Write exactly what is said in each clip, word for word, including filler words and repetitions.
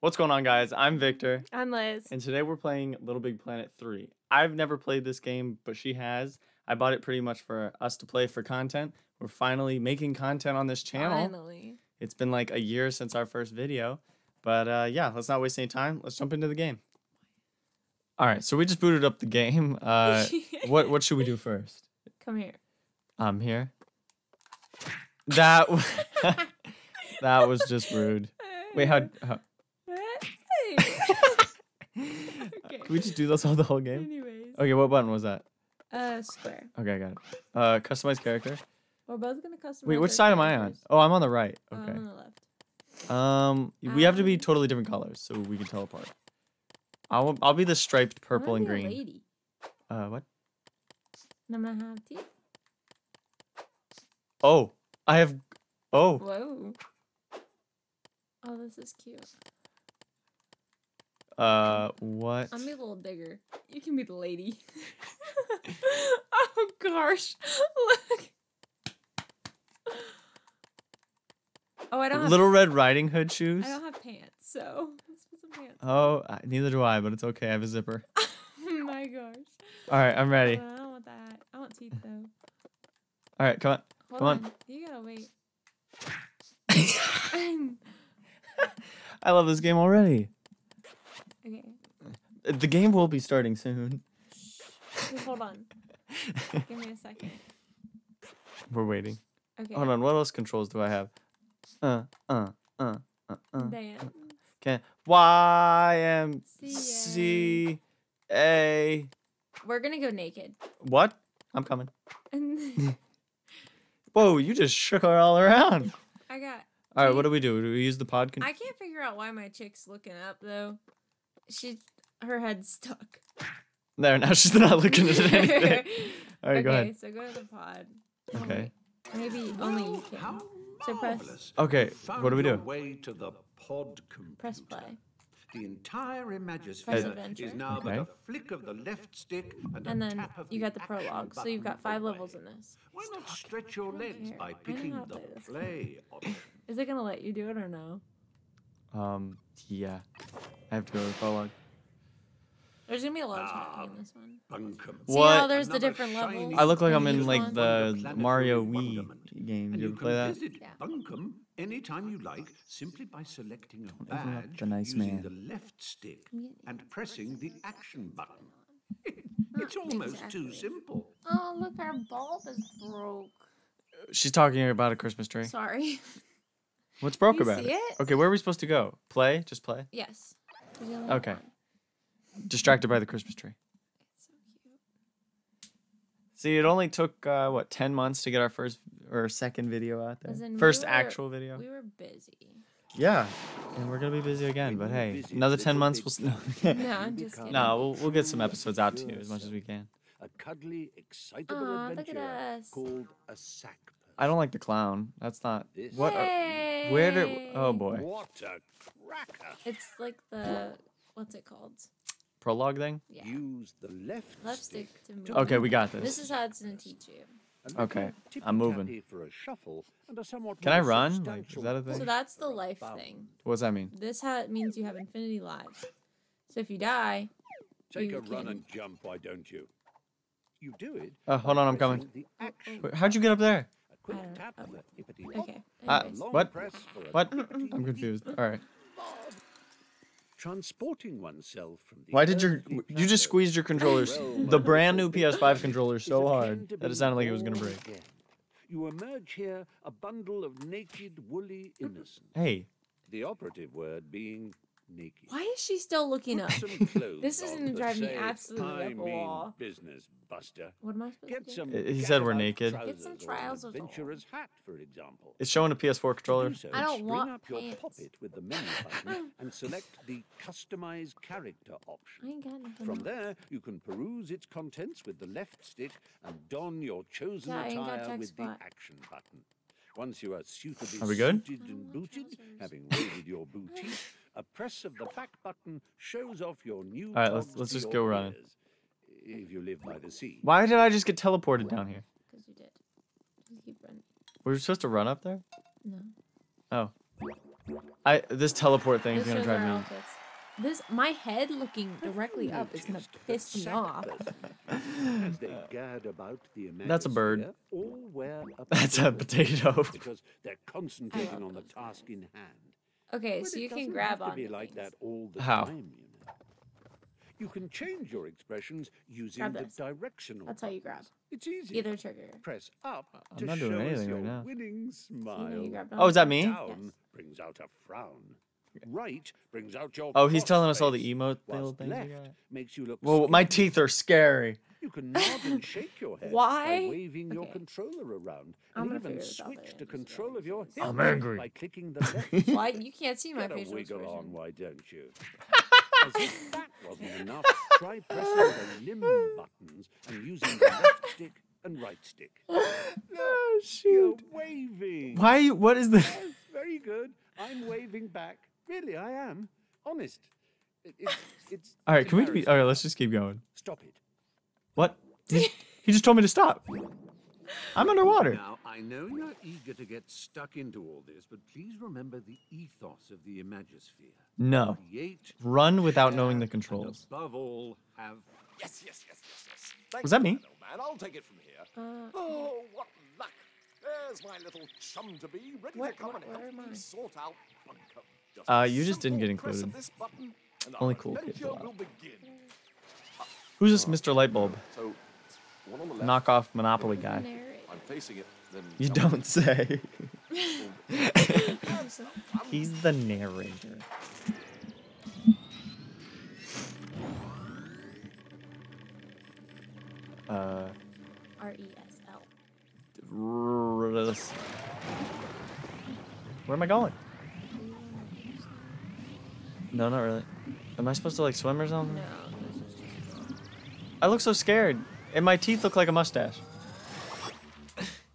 What's going on, guys? I'm Victor. I'm Liz. And today we're playing Little Big Planet three. I've never played this game, but she has. I bought it pretty much for us to play for content. We're finally making content on this channel. Finally. It's been like a year since our first video. But uh, yeah, let's not waste any time. Let's jump into the game. All right, so we just booted up the game. Uh, what, what should we do first? Come here. I'm um, here. That, that was just rude. Wait, how... how Okay. Can we just do this all the whole game? Anyways. Okay, what button was that? Uh, square. Okay, I got it. Uh, customize character. We're both gonna customize. Wait, which side characters. am I on? Oh, I'm on the right. Okay. Uh, I'm on the left. Um, I... we have to be totally different colors so we can teleport. I'll I'll be the striped purple and green. A lady. Uh, what? And I'm gonna have teeth. Oh, I have. Oh. Whoa. Oh, this is cute. Uh, what? I'm a little digger. You can be the lady. Oh, gosh. Look. Oh, I don't have... Little Red Riding Hood shoes? I don't have pants, so let's put some pants. Oh, I, neither do I, but it's okay. I have a zipper. Oh, my gosh. All right, I'm ready. Oh, I don't want that. I want teeth, though. All right, come on. Hold come on. on. You gotta wait. I love this game already. Okay. The game will be starting soon. Shh. Hold on. Give me a second. We're waiting. Okay. Hold on. What else controls do I have? Uh, uh, uh, uh, uh. Dance. Can Y M C A. We're gonna go naked. What? I'm coming. Whoa! You just shook her all around. I got. All right. What do we do? Do we use the pod? Con I can't figure out why my chick's looking up though. She, her head's stuck. There, now she's not looking at anything. All right, okay, go ahead. Okay, so go to the pod. Okay. Oh, maybe only you can. So press. Okay, what do we do? Way to the pod press play. The entire Imagisphere is now okay. But a flick of the left stick and, and then tap of you got the prologue. So you've got five levels in this. Why not stretch your legs by picking the play option? Is it gonna let you do it or no? Um. Yeah. I have to go to the prologue. There's gonna be a lot of talking ah, in this one. Bunkum. See what? How there's Another the different levels. I look like I'm in like the Mario Wii game. Did you, you play that? Yeah. Bunkum anytime you like, simply by selecting a badge, the nice using man. the left stick, and pressing the action button. It's almost exactly. too simple. Oh look, our bulb is broke. She's talking about a Christmas tree. Sorry. What's broke you about it? it? Okay, where are we supposed to go? Play? Just play? Yes. Okay. One. Distracted by the Christmas tree. It's so cute. See, it only took, uh, what, ten months to get our first or second video out there? First we were, actual video. We were busy. Yeah, and we're going to be busy again, but hey, another ten months we'll... No, no I'm just kidding. No, we'll, we'll get some episodes out to you as much as we can. A cuddly, excitable Aww, adventure look at us. called a sack. I don't like the clown. That's not... This what? Hey. Where did... Oh, boy. What a cracker. It's like the... What's it called? Prologue thing? Yeah. Use the left, left stick to move. Okay, we got this. This is how it's going to teach you. Okay, I'm moving. Can I run? Like, is that a thing? So that's the life thing. What does that mean? This ha means you have infinity lives. So if you die... Take you a can... run and jump, why don't you? You do it... Uh, hold on, I'm coming. Wait, how'd you get up there? I don't know. Oh. Okay. Uh, what? What? I'm confused. All right. Transporting oneself from the Why did your you just squeezed your controllers, the brand new P S five controller, so hard that it sounded like it was gonna break? You emerge here, a bundle of naked, woolly innocence. Hey. The operative word being naked. Why is she still looking up? This is gonna drive me absolutely up a wall. Business buster. What am I supposed to do? He said we're naked. Get some trials of adventurer's hat, for example. It's showing a P S four controller. I don't want pants. With the menu button and select the customize character option. From there, you can peruse its contents with the left stick and don your chosen attire with the action button. Once you are suitably suited and booted, having raided your booty, a press of the back button shows off your new. All right, let's let's just go running. If you live by the sea. Why did I just get teleported down here? Because you did. Just keep running. Were you supposed to run up there? No. Oh. I this teleport thing this is gonna drive me. Outfits. This my head looking directly up is gonna piss me off. That's a bird. That's a potato. Because they're concentrating on the task in hand. Okay, so you can grab on. How? You can change your expressions using the directional. That's how you grab. It's easy. Either trigger. Press up to show your winning smile. Oh, is that me? Down brings out a frown. Right brings out your. Oh, he's telling us all the emote little things. Left makes you look. Well, my teeth are scary. You can nod and shake your head. Why? By waving your controller around. I'm and even switch to control of your head. I'm angry. By clicking the left. Why you can't see my facial expression? On, why don't you? As if that wasn't enough, try pressing the limb buttons and using the left stick and right stick. No, shoot. You're waving. Why? What is this? Yes, very good. I'm waving back. Really, I am. Honest. It, it, it's all right, can we be... All right, let's just keep going. Stop it. What? He, he just told me to stop. I'm underwater. Now, I know you're eager to get stuck into all this, but please remember the ethos of the Imagisphere. No. Create, run without knowing the controls. Above all, have... Yes, yes, yes, yes, yes. Thanks. Was that me? Man, I'll take it from here. Uh, oh, what luck. There's my little chum to be, ready what, to come what, and help me sort out Bunkum. Uh, you just didn't get included. Button, only cool kids allowed. Who's this Mister Lightbulb? So, knockoff Monopoly guy. I'm facing it, then you don't say. He's the narrator. Uh. R E S L. Where am I going? No, not really. Am I supposed to like swim or something? No. I look so scared, and my teeth look like a mustache.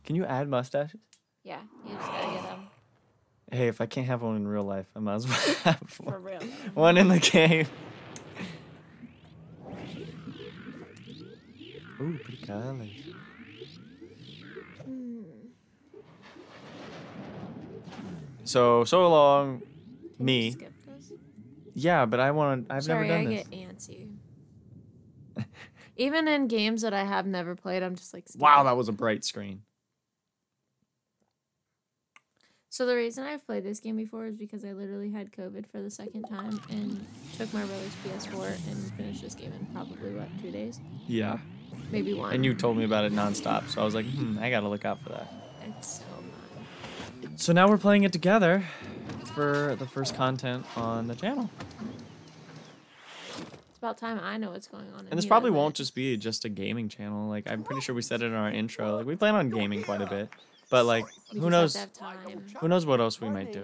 Can you add mustaches? Yeah, you just gotta get them. Hey, if I can't have one in real life, I might as well have one. For real. One in the game. Ooh, pretty golly. So, so long, Can me. Skip this? Yeah, but I want to, I've Sorry, never done I this. Sorry, I get antsy. Even in games that I have never played, I'm just like... Scared. Wow, that was a bright screen. So the reason I've played this game before is because I literally had COVID for the second time and took my brother's P S four and finished this game in probably, what, two days? Yeah. Maybe one. And you told me about it nonstop, so I was like, hmm, I gotta look out for that. It's so fun. So now we're playing it together for the first content on the channel. About time I know what's going on. And this probably won't just be just a gaming channel. Like I'm pretty sure we said it in our intro. Like we plan on gaming quite a bit, but like who knows? Who knows what else we might do?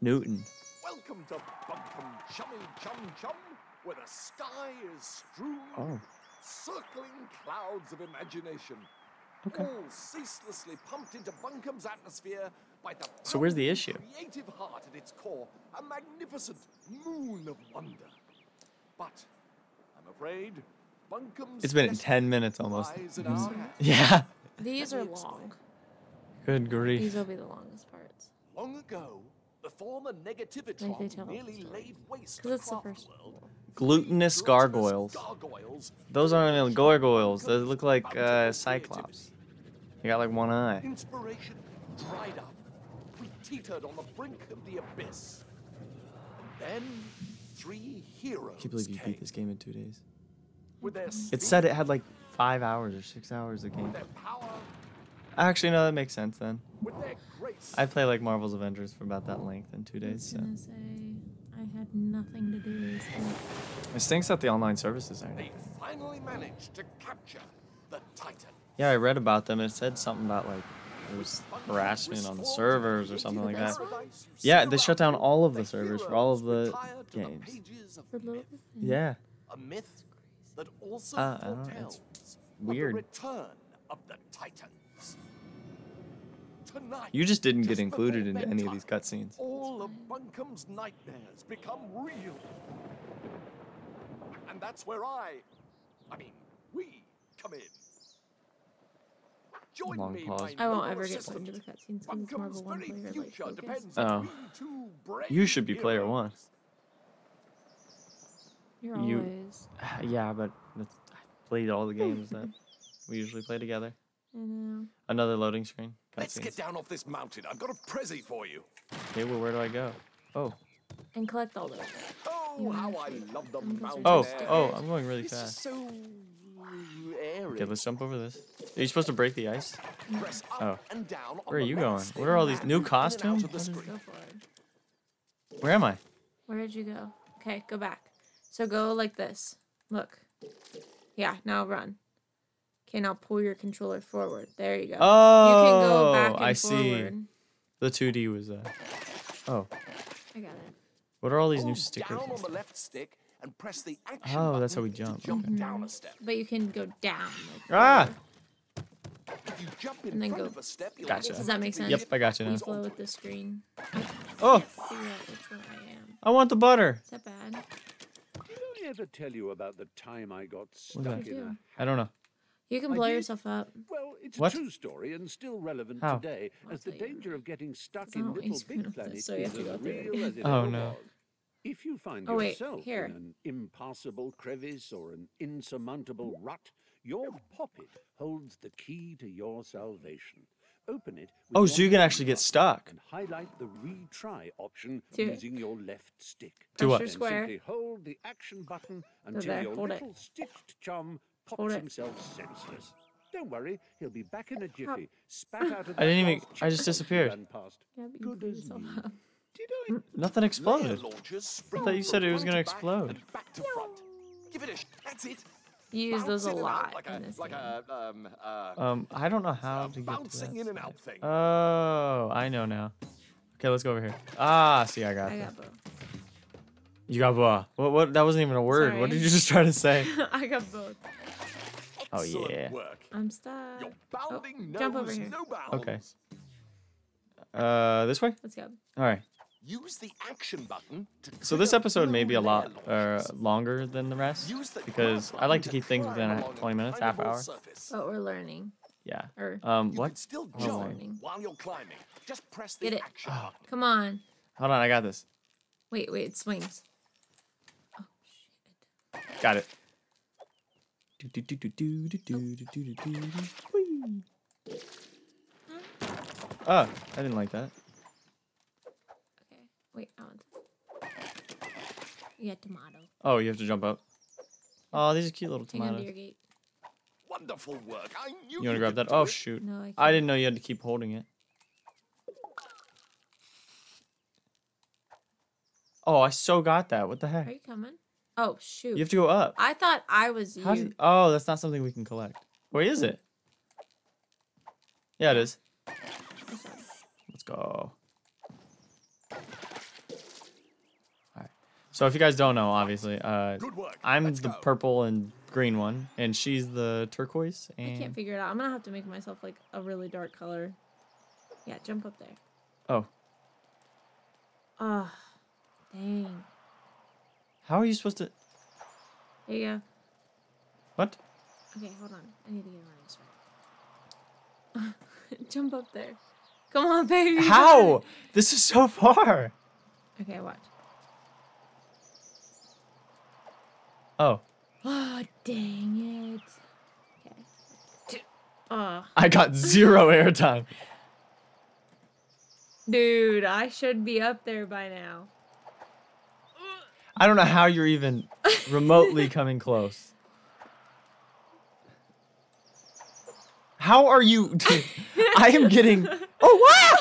Newton. Welcome to Bunkum, chummy chum chum, where the sky is strewn oh. circling clouds of imagination, okay. all ceaselessly pumped into Bunkum's atmosphere. So where's the issue? Creative heart at its core, a magnificent moon of wonder. But I'm afraid Bunkum's it's been ten minutes almost. Yeah. These are long. Good grief. These will be the longest parts. Long ago, the former Negativitron nearly laid waste to the craft world. Glutinous gargoyles. gargoyles. Those aren't even gargoyles. They look like uh, cyclops. They got like one eye. Inspiration dried up. We teetered on the brink of the abyss. And then three heroes. I can't believe you came. Beat this game in two days. It said it had like five hours or six hours of game. Power, actually, no, that makes sense then. Grace, I play like Marvel's Avengers for about that length in two days. I was so. Say, I had nothing to do with it. It stinks that the online services aren't. They finally managed to capture the Titan. Yeah, I read about them. And it said something about like. It was harassment on the servers or something like that. Yeah, they shut down all of the servers for all of the games. Yeah. A myth that also uh, I don't know, it's weird. You just didn't get included into any of these cutscenes. All of Bunkum's nightmares become real. And that's where I, I mean, we come in. Join me, I won't ever get into the cutscenes because Marvel one player like depends. Oh, you should be player one. You're always. You, yeah, but that's, I played all the games that we usually play together. I know. Another loading screen. Let's scenes. Get down off this mountain. I've got a prezi for you. Okay, well, where do I go? Oh. And collect all those. Oh, how I love the mountain. Oh, oh, I'm going really this fast. Is so airy. Okay, let's jump over this. Are you supposed to break the ice? Press up oh. And down where are you going? What are all these new costumes? Where am I? Where did you go? Okay, go back. So go like this. Look. Yeah, now run. Okay, now pull your controller forward. There you go. Oh, you can go back and I see. Forward. The two D was that. Uh... Oh. I got it. What are all these new stickers? Down on the left stick and press the action oh, that's how we jump. jump okay. Down a step. But you can go down. Like ah! If you jump in and then go. Of a step, gotcha. Does that make sense? Yep, I got you now. Flow with the screen. Oh! I, which one I, am. I want the butter. Is that bad? Did I ever tell you about the time I got stuck in a... I don't know. You can blow yourself up. Well, it's what? A true story and still relevant how? Today, I'll as the danger you. Of getting stuck in Little Big Planet so is as real as it oh, no. Was. If you find oh, wait, yourself here. In an impassable crevice or an insurmountable rut, your poppet holds the key to your salvation. Open it. Oh, so you can actually get stuck. And highlight the retry option to using your left stick. Do what? Square. Hold the action button until there, your little sticked chum. Pops himself senseless. Don't worry, he'll be back in a jiffy. Spat out of the I didn't even. I just disappeared. Yeah, good as you. Did I? Nothing exploded. I thought you said it was gonna explode. Use those a lot. Like a, like a, um, uh, um, I don't know how to get to that. Oh, I know now. Okay, let's go over here. Ah, see, I got it. You got both. What? What? That wasn't even a word. Sorry. What did you just try to say? I got both. Oh yeah. I'm stuck. Your bounding oh, jump over here. No okay. Uh, this way. Let's go. All right. Use the action button. To so this episode may be a lot uh, longer than the rest because I like to keep things within twenty minutes, half hour. But we're learning. Yeah. Or um, what? Still oh, learning. While you're climbing, just press the get it. Action oh. Button. Come on. Hold on, I got this. Wait, wait, it swings. Got it. Oh, I didn't like that. Okay, wait, I want to... Yeah, tomato. Oh, you have to jump up. Oh, these are cute little tomatoes. Wonderful work. I knew you want to grab that? Oh, shoot. No, I can't. I didn't know you had to keep holding it. Oh, I so got that. What the heck? Are you coming? Oh, shoot. You have to go up. I thought I was you. Did, oh, that's not something we can collect. Where is it? Yeah, it is. Let's go. All right. So if you guys don't know, obviously, uh, I'm Let's the go. Purple and green one, and she's the turquoise. And... I can't figure it out. I'm going to have to make myself, like, a really dark color. Yeah, jump up there. Oh. Oh, dang. How are you supposed to... There you go. What? Okay, hold on. I need to get my eyes right. Jump up there. Come on, baby. How? This is so far. Okay, watch. Oh. Oh, dang it. Okay. Oh. I got zero airtime. Dude, I should be up there by now. I don't know how you're even remotely coming close. How are you? Dude, I am getting. Oh,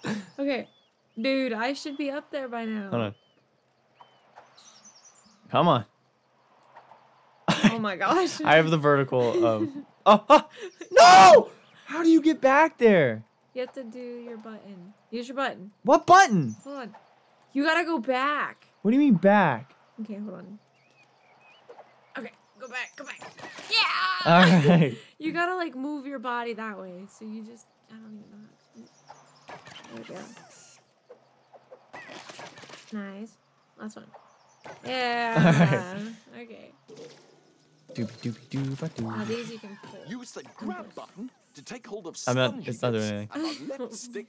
wow! Okay. Dude, I should be up there by now. Hold on. Come on. Oh my gosh. I have the vertical of. Oh, oh! No! How do you get back there? You have to do your button. Use your button. What button? Hold on. You gotta go back. What do you mean back? Okay, hold on. Okay, go back, go back. Yeah! All right. You gotta, like, move your body that way. So you just, I don't even know how to do it. There we go. Nice. Last one. Yeah. Right. Okay. Use the grab button to take hold of I'm not, it's not doing anything.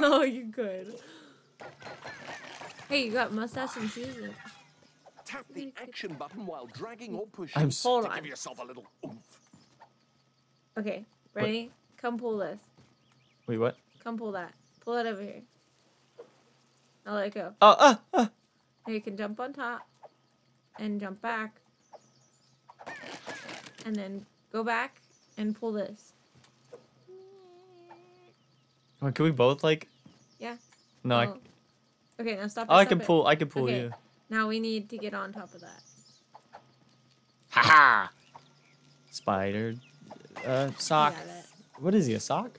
Oh, you good. Hey, you got mustache and shoes. Tap the action button while dragging or pushing. I'm so give yourself a little oomph. Okay, ready? What? Come pull this. Wait, what? Come pull that. Pull it over here. I'll let it go. Oh, uh, uh. Now you can jump on top and jump back. And then go back and pull this. Oh, can we both like? Yeah. No. Oh. I... Okay, now stop. Oh, I can pull. I can pull you. Now we need to get on top of that. Haha! Spider, uh, sock. What is he? A sock?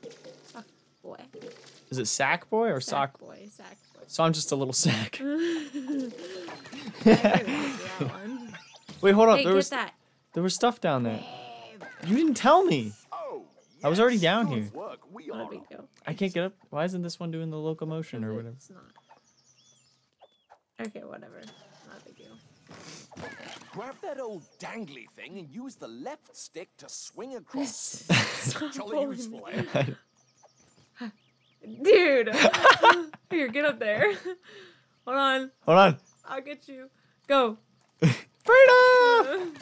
Sock boy. Is it sack boy or sack sock boy? Sack boy. So I'm just a little sack. Wait, hold up. Hey, there get was that. There was stuff down there. You didn't tell me. Oh, yes. I was already down here. Work. We are I can't get up. Why isn't this one doing the locomotion or whatever? It's not. Okay, whatever. Not a big deal. Grab that old dangly thing and use the left stick to swing across. Jolly useful, eh? Dude! Here, get up there. Hold on. Hold on. I'll get you. Go. Freedom!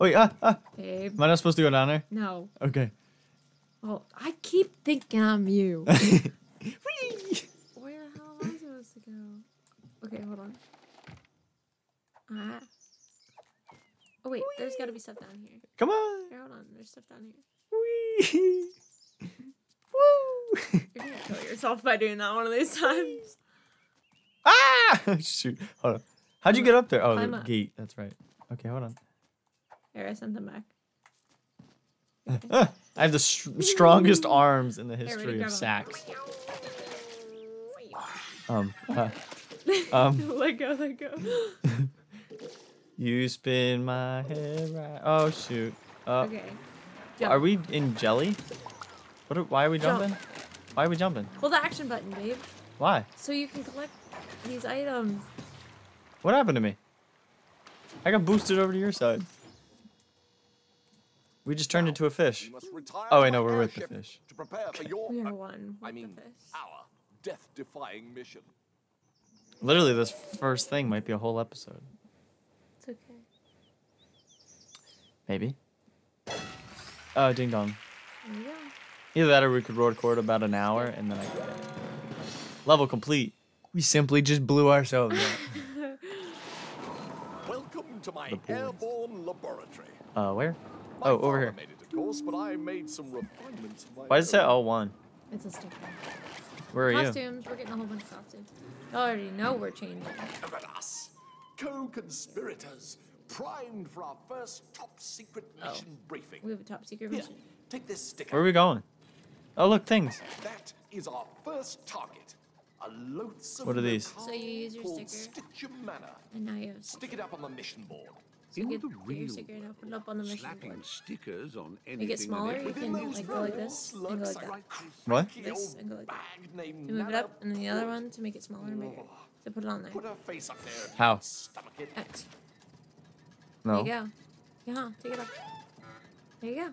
Wait, ah, ah. Babe. Am I not supposed to go down there? No. Okay. Well, I keep thinking I'm you. Okay, hold on. Ah. Oh wait, Whee! There's gotta be stuff down here. Come on! Here, hold on, there's stuff down here. Whee! Woo! You're gonna kill yourself by doing that one of these times. Ah! Shoot. Hold on. How'd you get up there? Oh, the gate. That's right. Okay, hold on. Here, I sent them back. Okay. Ah, I have the st strongest arms in the history of sacks. Um. Uh, Um, let go, let go. You spin my head right. Oh shoot! Uh, okay. Jump. Are we in jelly? What? Are, why are we jumping? Jump. Why are we jumping? Pull the action button, babe. Why? So you can collect these items. What happened to me? I got boosted over to your side. We just turned into a fish. Oh wait, no, we're with the fish. We are one with the fish. Our death-defying mission. Literally, this first thing might be a whole episode. It's okay. Maybe. Oh, ding dong. There you go. Either that or we could record about an hour and then I could... Level complete. We simply just blew ourselves up. Welcome to my airborne laboratory. Uh, where? My oh, over here. Made it, of course, but I made some refinements of my Why does it say oh one? It's a sticker. Where are costumes. you? Costumes. We're getting a whole bunch of costumes. You already know we're changing. Look at us, co-conspirators, primed for our first top-secret mission oh. briefing. We have a top-secret mission. Here, take this sticker. Where are we going? Oh, look, things. That is our first target. A loathsome. What are these? So you use your sticker. Stitchum Manor. And now you have stick it up on the mission board. So you get the your sticker and put it up on the mission board. Stickers on you get smaller, you can like go like this and go like that. What? This and go like that. You move it up and then the other one to make it smaller and bigger. So put it on there. Put her face up there. How? X. No. There you go. Yeah, take it up. There you go.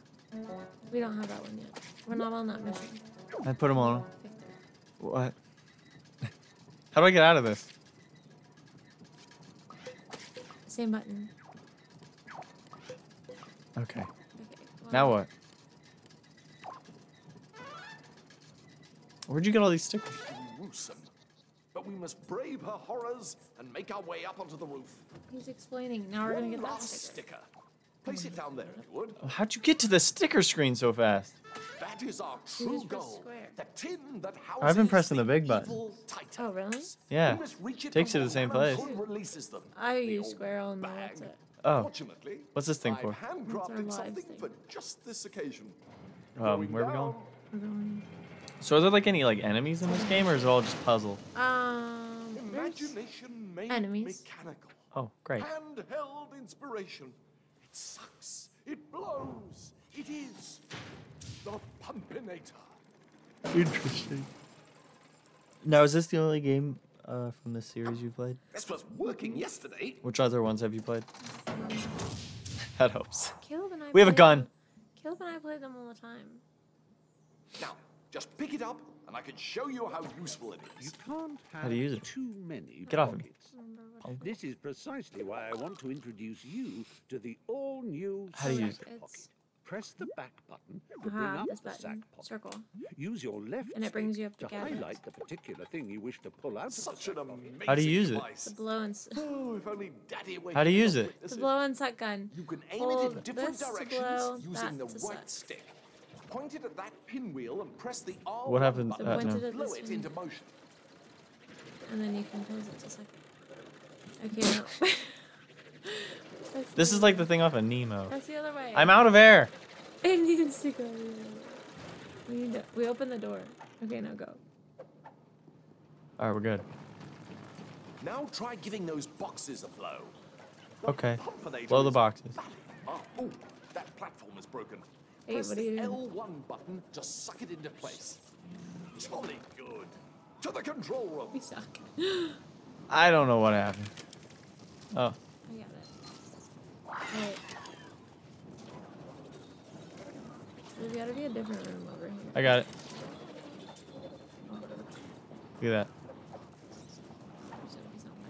We don't have that one yet. We're not on that mission. I put them on. What? How do I get out of this? Same button. Okay. Okay well, now what? Where'd you get all these stickers? Gruesome, but we must brave her horrors and make our way up onto the roof. He's explaining. Now we're going to get that sticker. sticker. Place it down there if you would. How'd you get to the sticker screen so fast? That is our true goal. The tin that houses I've been pressing the big button. Oh, really? Yeah. It takes you to the same place. I use square on that. Oh, what's this thing for? Handcrafted something thing. for just this occasion. Um, where are we going? going? So, are there like any like enemies in this game, or is it all just puzzle? Um, Imagination made enemies. Mechanical. Oh, great. Handheld inspiration. It sucks. It blows. It is the Pumpinator. Interesting. Now, is this the only game? Uh, from the series you played? This was working yesterday. Which other ones have you played? that helps. Caleb and I we have a gun. Caleb and I play them all the time. Now, just pick it up, and I can show you how useful it is. You can't have how to use it. Too many. Get off of me. This is precisely why I want to introduce you to the all-new Sack Pocket. Press the back button to bring uh-huh, up this the sack pocket. Circle. Use your left and it brings you up to, to highlight the particular thing you wish to pull out. Such of the an amazing How do you use it? The blow and oh, if only Daddy How do you use it? The blow and suck gun. You can aim Hold it in different directions blow, using the right stick. Point it at that pinwheel and press the R. What happens? So point it at blow it into motion. And then you can close it to suck. Okay. No. This is like the thing off of Nemo. That's the other way. I'm out of air. It needs to go. We need to, we open the door. Okay, now go. All right, we're good. Now try giving those boxes a blow. Okay. Blow the boxes. Oh, oh, that platform is broken. Hey, press what are you doing? L one button to suck it into place. Jolly good. To the control room. We suck. I don't know what happened. Oh. I got it. Right. There's gotta be a different room over here. I got it. Look at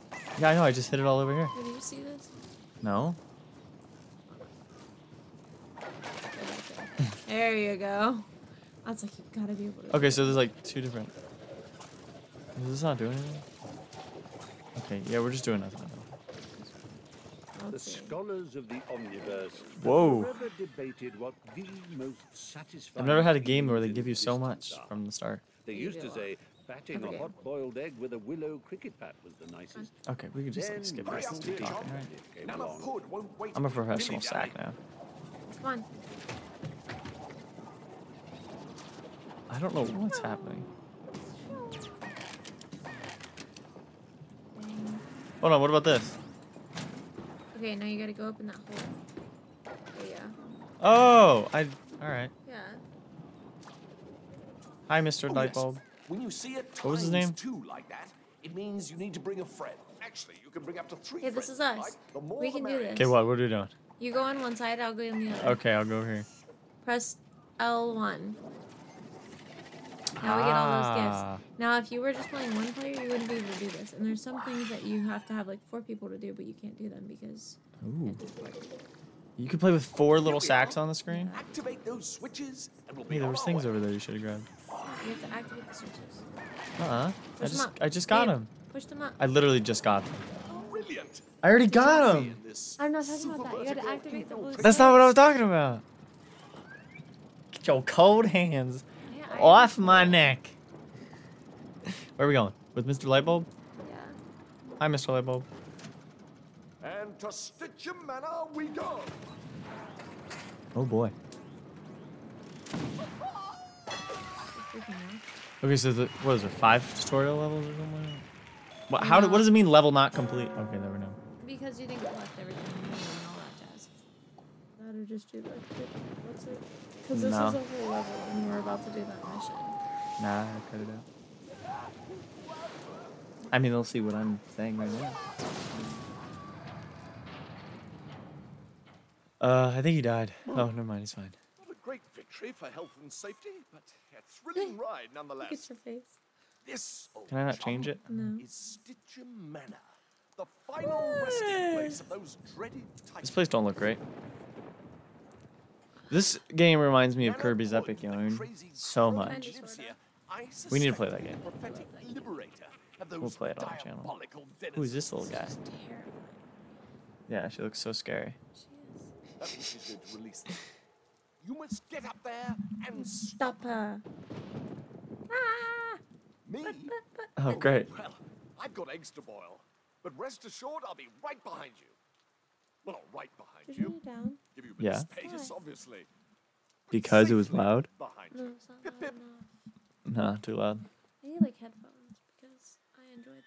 that. Yeah, I know, I just hit it all over here. Did you see this? No. There you go. That's like, you gotta be able to. Okay, so there's like two different. Is this not doing anything? Okay, yeah, we're just doing nothing. The scholars of the omniverse Whoa. Have never debated what the most satisfying I've never had a game where they give you so much are. From the start. They used to say batting a hot-boiled egg with a willow cricket bat was the nicest. Okay, we can just like, skip the rest of the talking, right? I'm a professional sack now. Come on. I don't know what's happening. Hold on, what about this? Okay, now you gotta go up in that hole. There you go. Oh, I. All right. Yeah. Hi, Mister Oh, Lightbulb. Yes. When you see it, what was his name? Two like that, it means you need to bring a friend. Actually, you can bring up to three. Yeah, this is us. Like, the more we can do this. Okay, what? What are we doing? You go on one side, I'll go on the other. Okay, I'll go over here. Press L one. Now we get all those gifts. Now, if you were just playing one player, you wouldn't be able to do this. And there's some things that you have to have like four people to do, but you can't do them because. Ooh. You could play with four little sacks on the screen. Activate those switches, and we'll be there was things over there you should have grabbed. You have to activate the switches. Uh huh. I just, I just got them. Push them up. I literally just got them. Brilliant. I already got them. I'm not talking about that. You had to activate the blue. That's not what I was talking about. Get your cold hands. Off my neck. Where are we going? With Mister Lightbulb? Yeah. Hi, Mister Lightbulb. And to Stitchum Manor we go. Oh boy. Okay, so the, what is there? Five tutorial levels or something? What? How? No. Do, what does it mean? Level not complete? Okay, there we go. Because you think we left everything and all that jazz. That'll just do like what's it? Because this no. is a whole level, and we're about to do that mission. Nah, I cut it out. I mean, they'll see what I'm saying right now. Uh, I think he died. Oh, never mind, he's fine. Not a great victory for health and safety, but a thrilling ride nonetheless. Look at your face. This Can I not change it? No. Is Stitchum Manor, the final resting place of those dreaded titans. This place don't look great. This game reminds me of Kirby's Epic Yarn so much. We need to play that game. We'll play it on the channel. Who is this little guy? Yeah, she looks so scary. You must get up there and stop her. Me? Oh, great. Well, I've got eggs to boil, but rest assured I'll be right behind you. Well, not right behind Did you. you down? Give you a bit yeah. of space, obviously. Because it was loud? Behind no, it's not loud enough. Nah, too loud. I need like headphones because I enjoy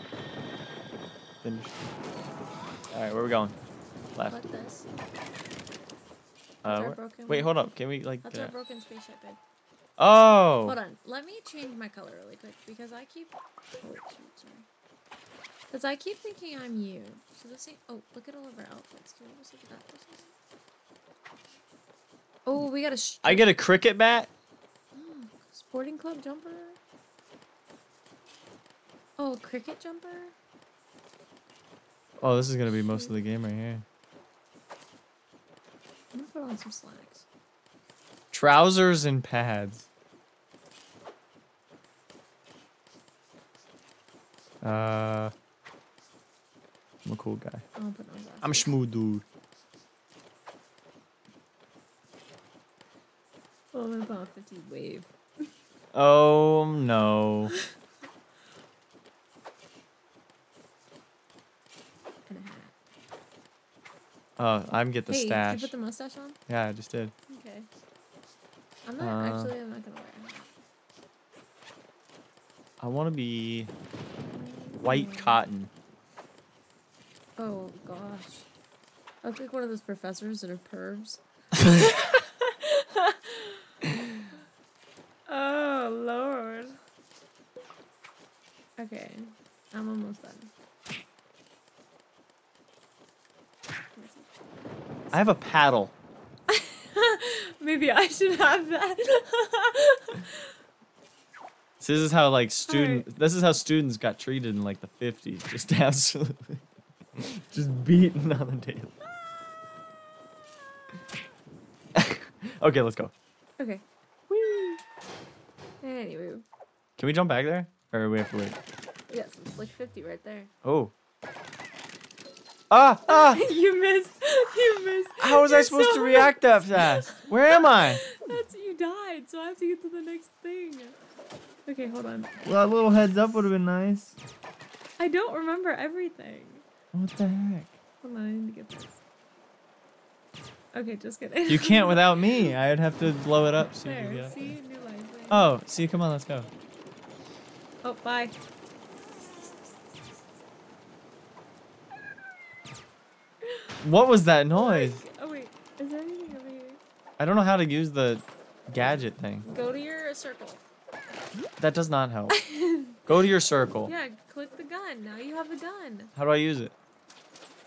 this. Finished. Alright, where are we going? Left. Like this. Uh, broken wait, hold up. Can we like. That's our broken spaceship, babe. Oh! Hold on. Let me change my color really quick because I keep. Oh, shoot, sorry. Because I keep thinking I'm you. So this ain't. Oh, look at all of our outfits. Can we just look at that for a second? Oh, we got a. Sh I get a cricket bat. Oh, sporting club jumper. Oh, cricket jumper. Oh, this is gonna be most of the game right here. I'm gonna put on some slacks. Trousers and pads. Uh, I'm a cool guy. I'm a schmoo dude. Oh, I'm about fifty wave. Oh no. And a hat. Oh, I'm get the hey, stash. Did you put the mustache on? Yeah, I just did. Okay. I'm not uh, actually. I'm not gonna wear it. I want to be. White cotton. Oh gosh. I look like one of those professors that are pervs. Oh Lord. Okay. I'm almost done. I have a paddle. Maybe I should have that. So this is how like student. Right. This is how students got treated in like the fifties. Just absolutely, just beaten on the daily. Okay, let's go. Okay. Whee. Anyway. Can we jump back there, or do we have to wait? Yes, it's like fifty right there. Oh. Ah! Ah! You missed. You missed. How was You're I supposed so to react that fast? Where am I? That's you died. So I have to get to the next thing. Okay, hold on. Well, a little heads up would have been nice. I don't remember everything. What the heck? Hold on, I need to get this. Okay, just kidding. You can't without me. I'd have to blow it up so there, you can get see? It. New life. Oh, see, come on, let's go. Oh, bye. What was that noise? Oh, wait. Is there anything over here? I don't know how to use the gadget thing. Go to your circle. That does not help. Go to your circle. Yeah, click the gun. Now you have a gun. How do I use it?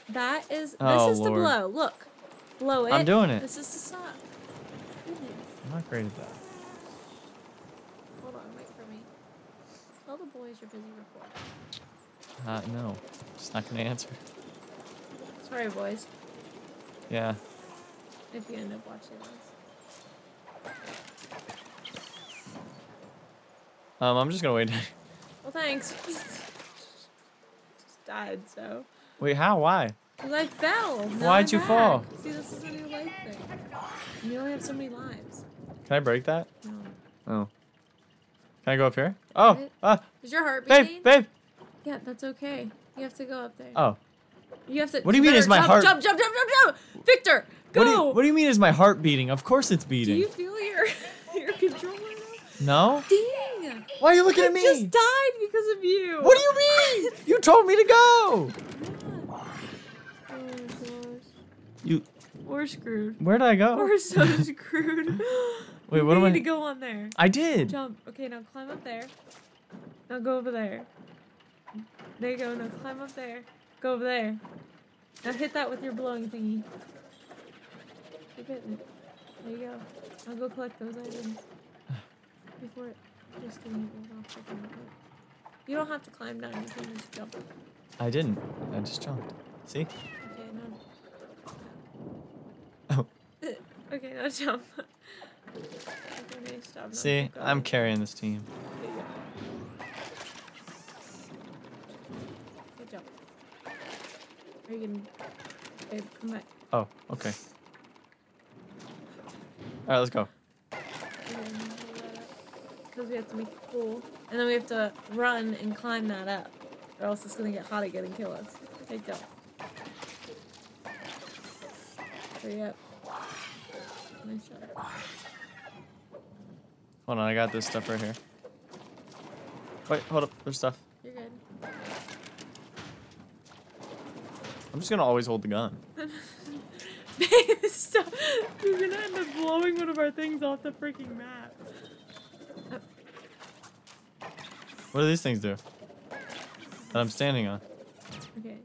That is. Oh, this is Lord. To blow. Look. Blow it. I'm doing it. This is to stop. I'm not great at that. Hold on, wait for me. Tell the boys you're busy recording. Uh, no. It's not going to answer. Sorry, boys. Yeah. If you end up watching this. Um, I'm just gonna wait. Well, thanks. Just died, so. Wait, how? Why? Because I fell. Now Why'd I'm you back. Fall? See, this is a new life thing. You only have so many lives. Can I break that? No. Oh. Can I go up here? Oh! Uh, is your heart beating? Babe! Babe! Yeah, that's okay. You have to go up there. Oh. You have to. What do you, you mean is my jump, heart? Jump! Jump! Jump! Jump! Jump! Victor, go! What do, you, what do you mean is my heart beating? Of course it's beating. Do you feel your your controller now? No. Damn. Why are you looking I at me? I just died because of you. What do you mean? You told me to go. Yeah. Oh, gosh. You. We're screwed. Where did I go? We're so screwed. Wait, what am I? You need to go on there. I did. Jump. Okay, now climb up there. Now go over there. There you go. Now climb up there. Go over there. Now hit that with your blowing thingy. Keep hitting it. There you go. Now go collect those items. Before it. Just kidding, you don't have to climb down, you can just jump. I didn't. I just jumped. See? Okay, now. Oh. Okay, now jump. Okay, stop. See? Now I'm carrying this team. Good job. Good job. Are you gonna... Babe, come back. Oh, okay. Alright, let's go. Because we have to make it cool, and then we have to run and climb that up, or else it's gonna get hot again and kill us. Take that. Hurry up. Nice shot. Hold on, I got this stuff right here. Wait, hold up, there's stuff. You're good. I'm just gonna always hold the gun. Stop. You're gonna end up blowing one of our things off the freaking map. What do these things do? that I'm standing on. Okay.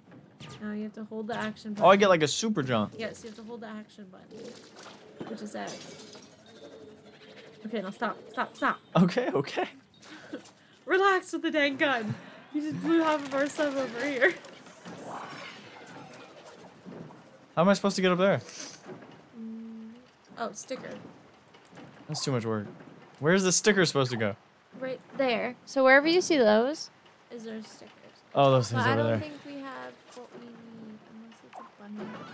Now you have to hold the action button. Oh, I get like a super jump. Yes, you have to hold the action button, which is X. Okay, now stop, stop, stop. Okay, okay. Relax with the dang gun. You just blew half of our stuff over here. How am I supposed to get up there? Mm. Oh, sticker. That's too much work. Where's the sticker supposed to go? Right there. So wherever you see those, is there stickers? Oh, those things well, over there. I don't there. think we have what we need unless it's a bunny head.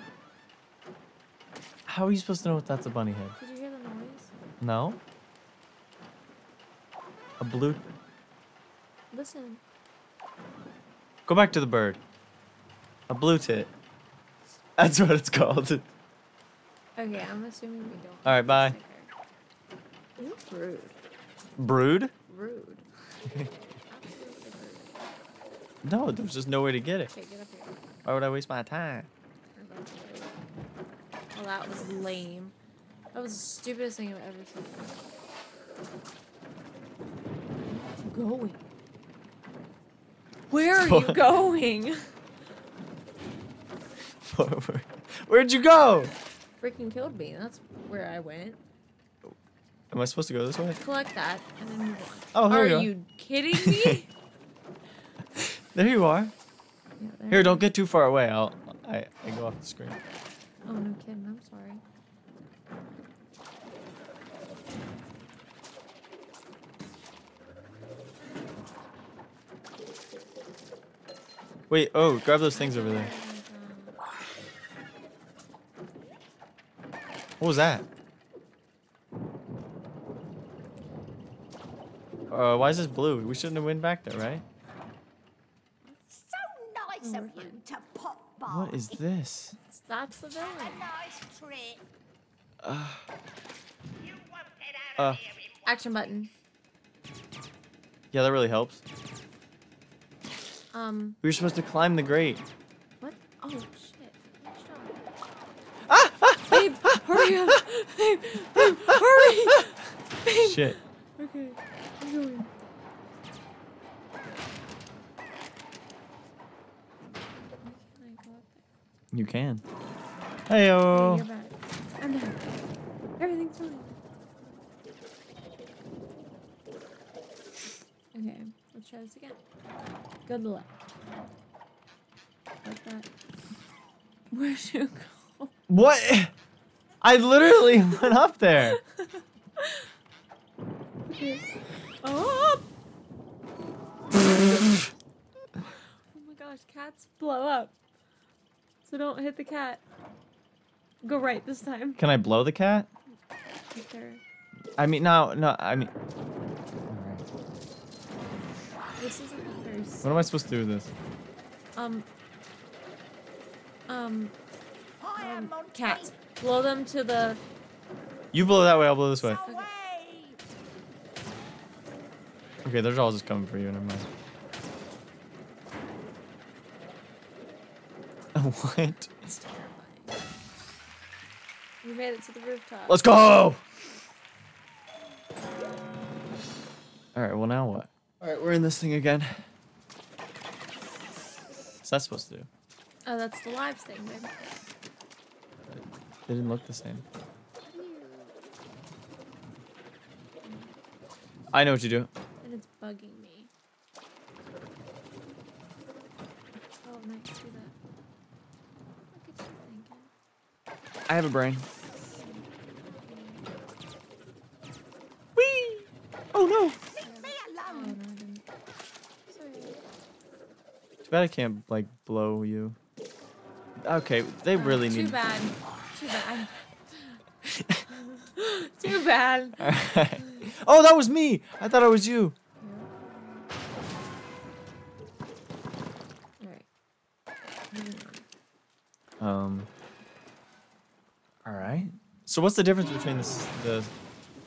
How are you supposed to know if that's a bunny head? Did you hear the noise? No. A blue. Listen. Go back to the bird. A blue tit. That's what it's called. Okay, I'm assuming we don't. All right, bye. Ooh, brood. Brood? Rude. No, there's just no way to get it. Okay, get up here. Why would I waste my time? Well, that was lame. That was the stupidest thing I've ever seen. Where are you going? Where are you going? Forward. Where'd you go? Freaking killed me. That's where I went. Am I supposed to go this way? Collect that and then move on. Oh, here you go. Are you kidding me? There you are. Yeah, there here, don't get too far away. I'll I, I go off the screen. Oh, no kidding. I'm sorry. Wait, oh, grab those things over there. What was that? Uh, why is this blue? We shouldn't have went back there, right? So nice of you to pop by. What is this? That's the villain. A nice trick. Uh, uh, action button. Yeah, that really helps. Um. We were supposed to climb the grate. What? Oh shit! Ah! Ah! Babe, ah, hurry up! Babe, babe, hurry! Babe. Shit. Okay. You can. Heyo. Hey, I'm back. Everything's fine. Okay, let's try this again. Go to the left. Like that. Where'd you go? What? I literally went up there. Okay. Oh! Oh my gosh, cats blow up. So don't hit the cat. Go right this time. Can I blow the cat? Sure. I mean, no, no, I mean. This isn't the first. What am I supposed to do with this? Um. Um. um cats. Blow them to the. You blow that way, I'll blow this way. Okay. Okay, they're all just coming for you, never mind. What? It's terrifying. We made it to the rooftop. Let's go! Alright, well now what? Alright, we're in this thing again. What's that supposed to do? Oh, that's the live thing, baby. They didn't look the same. I know what you do. It's bugging me. Oh, nice. Do that. Look at you thinking. I have a brain. Whee! Oh no! Leave me alone! Too bad I can't, like, blow you. Okay, they uh, really too need. Too bad. Too bad. Too bad. All right. Oh, that was me! I thought it was you. All right. Um. All right. So, what's the difference between this, the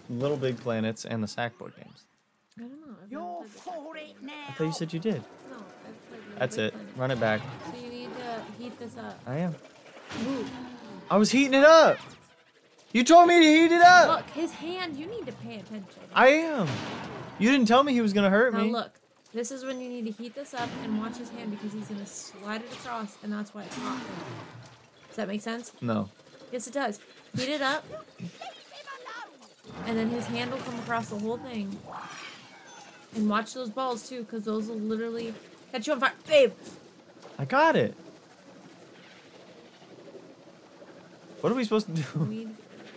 Little Big Planets and the Sackboy games? I don't know. You're for it now. I thought you said you did. No, I've played Little That's Big it. Planet. Run it back. So you need to heat this up. I am. Move. I was heating it up. You told me to heat it up! Look, his hand, you need to pay attention. I am. You didn't tell me he was gonna hurt now me. Now look, This is when you need to heat this up and watch his hand because he's going to slide it across, and that's why it's hot. Does that make sense? No. Yes, it does. Heat it up, and then his hand will come across the whole thing. And watch those balls, too, because those will literally catch you on fire. Babe! I got it. What are we supposed to do? We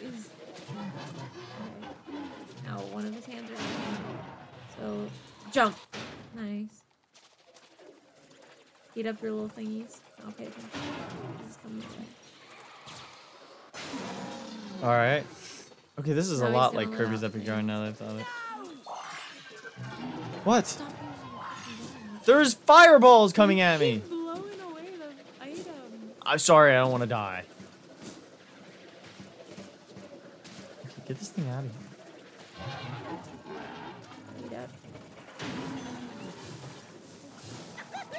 is... Now one of his hands are... So, jump. Nice. Heat up your little thingies. Okay. Alright. Okay, this is now a lot like Kirby's Epic Yarn now that I've thought of it. What? Stop. There's fireballs coming at me! Blowing away those items. I'm sorry, I don't want to die. Okay, get this thing out of here. Eat up.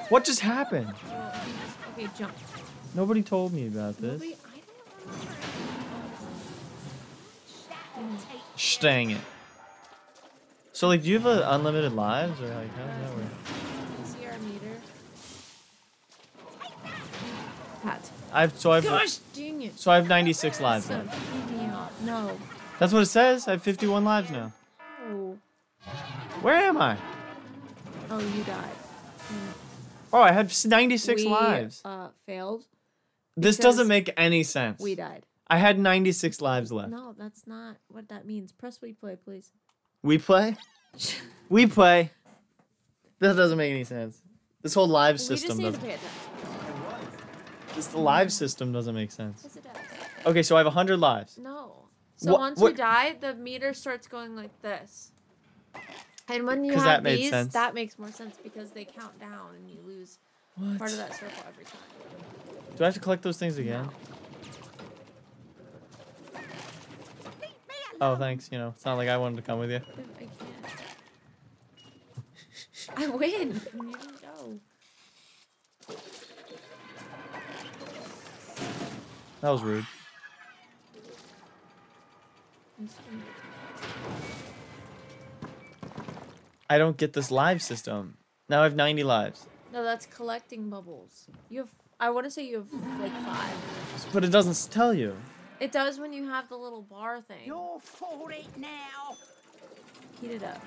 What just happened? Okay, jump. Nobody told me about this. Nobody, I don't remember. Shh, dang it. So, like, do you have uh, unlimited lives, or like, how does that work? See our meter. Pat. I've so I've. Gosh, dang it. So I have ninety-six lives now. No. That's what it says. I have fifty-one lives now. Oh. Where am I? Oh, you died. Mm. Oh, I had ninety-six we, lives. Uh, failed. This doesn't make any sense. We died. I had ninety-six lives left. No, that's not what that means. Press replay, please. We play? We play. That doesn't make any sense. This whole live system doesn't. We just need to pay attention. This the live system doesn't make sense. Yes, it does. Okay, so I have one hundred lives. No. So what, once what? you die, the meter starts going like this. And when you have that these, sense. that makes more sense because they count down and you lose what? part of that circle every time. Do I have to collect those things again? No. Oh, thanks. You know, it's not like I wanted to come with you. I can't. I win. You didn't go. That was rude. I don't get this live system. Now I have ninety lives. No, that's collecting bubbles. You have. I want to say you have like five. But it doesn't tell you. It does when you have the little bar thing. You're forty now. Heat it up.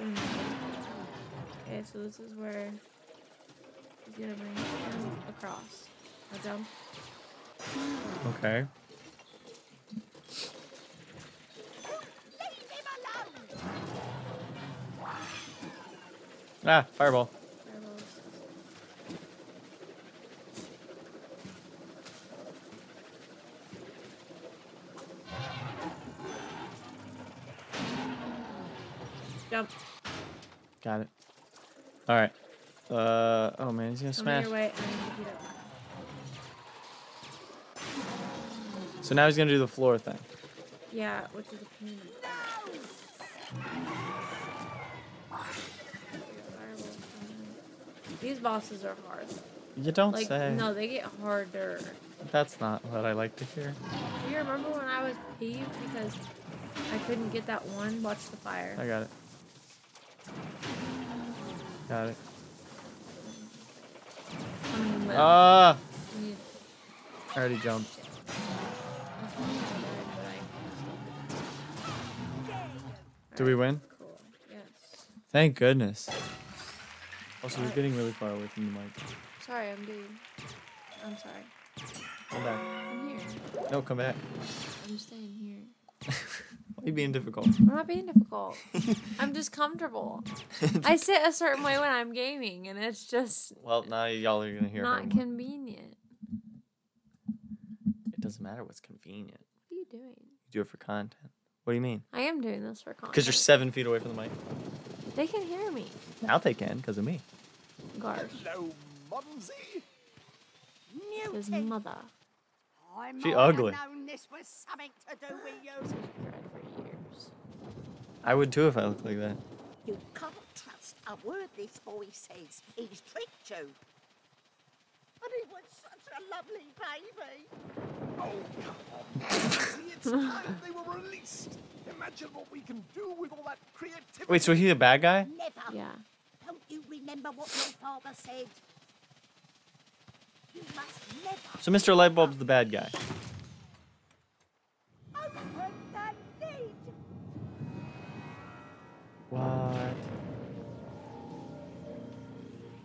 Okay, so this is where he's gonna bring him across. That's dumb. Okay. Ah, fireball. Fireballs. Jump. Got it. All right. Uh oh man, he's gonna Come smash. Your way and up. So now he's gonna do the floor thing. Yeah, which is a pain. These bosses are hard. You don't like, say. No, they get harder. That's not what I like to hear. Do you remember when I was peeved because I couldn't get that one? Watch the fire. I got it. Got it. Ah! You... I already jumped. Do we win? Cool. Yes. Thank goodness. Also, you're getting really far away from the mic. Sorry, I'm doing... I'm sorry. Come back. I'm here. No, come back. I'm staying here. Why are you being difficult? I'm not being difficult. I'm just comfortable. I sit a certain way when I'm gaming, and it's just... Well, now y'all are going to hear Not convenient. It doesn't matter what's convenient. What are you doing? You do it for content. What do you mean? I am doing this for content. Because you're seven feet away from the mic. They can hear me. Now they can, because of me. Gosh. Hello, Mumsy. His mother. She ugly. This was something to do with you. For years. I would too if I looked like that. You can't trust a word this boy says. He's tricked you. But it was such a lovely baby. Oh, it's time they were released. Imagine what we can do with all that creativity. Wait, so he's a bad guy? Never. Yeah. Don't you remember what my father said? You must never. So Mister Lightbulb's the bad guy. What?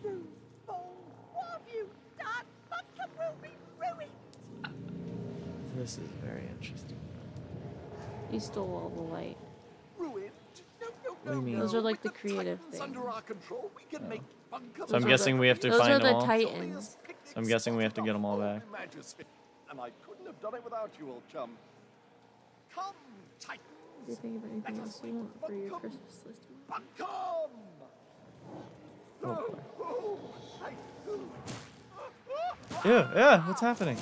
You fool! What have you done? Bunkum will be ruined. This is very interesting. You stole all the light. Ruined? No, no, no. What do you mean? Those are like the, the creative things. Under our control, we can oh. make Bunkum. So I'm guessing we have to those find them all. Those are the Titans. So I'm guessing we have to get them all back. And I couldn't have done it without you, old chum. Come, Titan. Do you think of anything else you want for your Christmas list? Bunkum! Oh. Yeah, yeah, what's happening?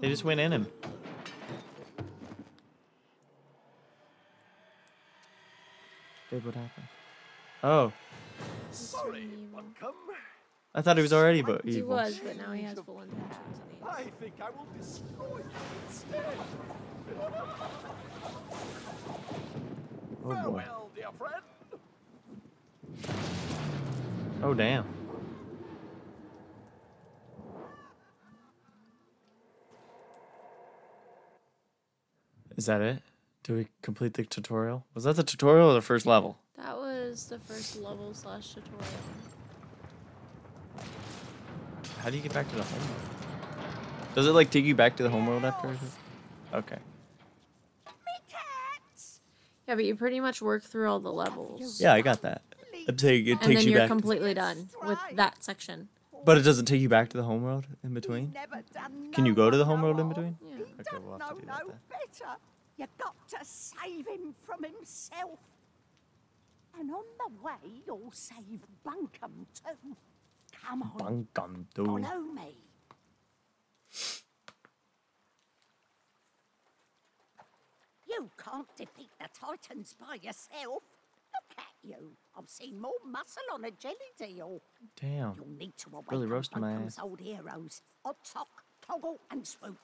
They just went in him. Babe, what happened? Oh. Sorry, Bunkum. I thought he was already but evil. He was, but now he has full intentions of evil. I think I will destroy you instead. Oh, farewell, dear friend. Oh, damn. Is that it? Do we complete the tutorial? Was that the tutorial or the first level? That was the first level slash tutorial. How do you get back to the homeworld? Does it like take you back to the homeworld after? Okay. Yeah, but you pretty much work through all the levels. Yeah, I got that. I'm saying it takes you back. And then you're completely done with that section. But it doesn't take you back to the homeworld in between? Can you go to the homeworld in between? Yeah. Okay, we'll have to do that then. You got to save him from himself. And on the way, you'll save Bunkum too. Come on, Bunkum, dude. Follow me. You can't defeat the Titans by yourself. Look at you. I've seen more muscle on a jelly deal. Damn. You'll need to awake really roasting my ass. Old heroes. Odsock, Toggle, and Swoop.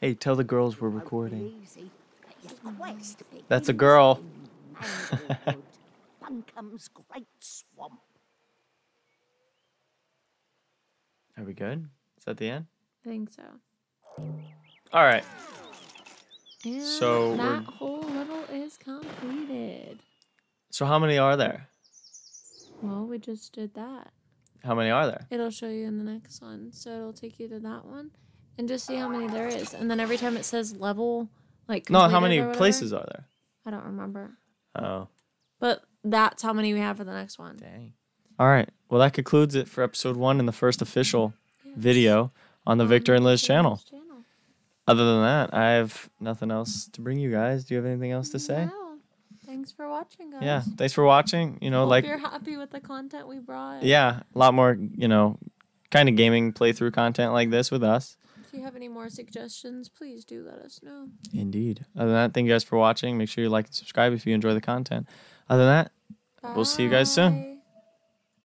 Hey, tell the girls we're recording. Easy, that's a girl. Bunkum's great swamp. Are we good? Is that the end? I think so. All right. And so that we're... whole level is completed. So how many are there? Well, we just did that. How many are there? It'll show you in the next one. So it'll take you to that one, and just see how many there is. And then every time it says level, like no, how many places are there? I don't remember. Oh. But that's how many we have for the next one. Dang. All right. Well, that concludes it for episode one and the first official yes. video on the on Victor and Liz channel. channel. Other than that, I have nothing else to bring you guys. Do you have anything else to say? No. Thanks for watching, guys. Yeah. Thanks for watching. You know, hope like you're happy with the content we brought. Yeah. A lot more, you know, kind of gaming playthrough content like this with us. If you have any more suggestions, please do let us know. Indeed. Other than that, thank you guys for watching. Make sure you like and subscribe if you enjoy the content. Other than that, bye. We'll see you guys soon.